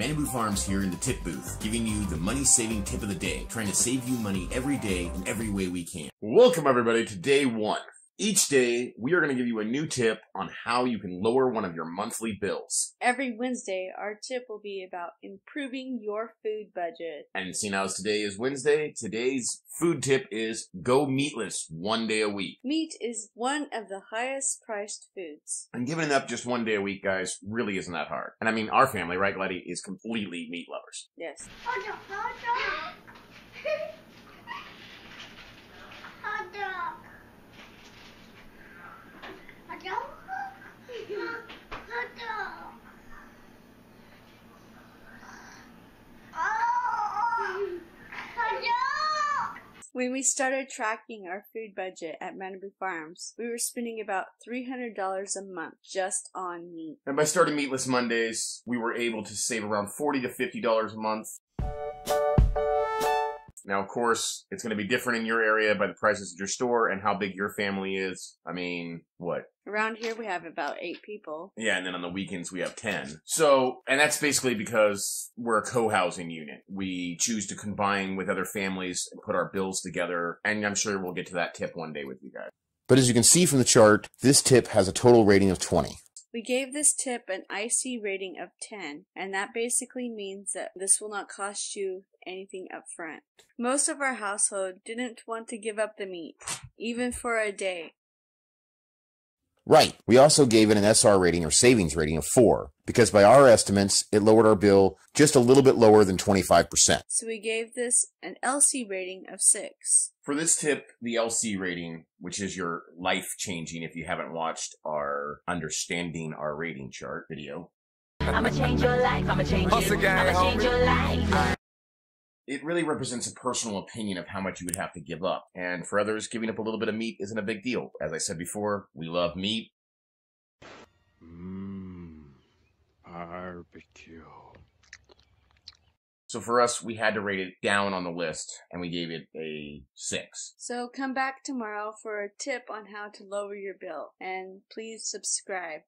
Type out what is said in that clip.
Manabu Farms here in the tip booth, giving you the money-saving tip of the day, trying to save you money every day in every way we can. Welcome everybody to day one. Each day, we are going to give you a new tip on how you can lower one of your monthly bills. Every Wednesday, our tip will be about improving your food budget. And seeing as today is Wednesday, today's food tip is go meatless one day a week. Meat is one of the highest priced foods. And giving it up just one day a week, guys, really isn't that hard. And I mean, our family, right, Gladys, is completely meat lovers. Yes. Hot dog, hot dog. Hot dog. When we started tracking our food budget at Manabu Farms, we were spending about $300 a month just on meat. And by starting Meatless Mondays, we were able to save around $40 to $50 a month. Now, of course, it's going to be different in your area by the prices at your store and how big your family is. I mean, what? Around here, we have about 8 people. Yeah, and then on the weekends, we have 10. So, and that's basically because we're a co-housing unit. We choose to combine with other families and put our bills together. And I'm sure we'll get to that tip one day with you guys. But as you can see from the chart, this tip has a total rating of 20. We gave this tip an IC rating of 10, and that basically means that this will not cost you anything up front. Most of our household didn't want to give up the meat, even for a day. Right. We also gave it an SR rating or savings rating of 4, because by our estimates, it lowered our bill just a little bit lower than 25%. So we gave this an LC rating of 6. For this tip, the LC rating, which is your life-changing, if you haven't watched our Understanding Our Rating Chart video. I'ma change your life, I'ma change you, I'ma change your life. It really represents a personal opinion of how much you would have to give up. And for others, giving up a little bit of meat isn't a big deal. As I said before, we love meat. Barbecue. So for us, we had to rate it down on the list, and we gave it a 6. So come back tomorrow for a tip on how to lower your bill. And please subscribe.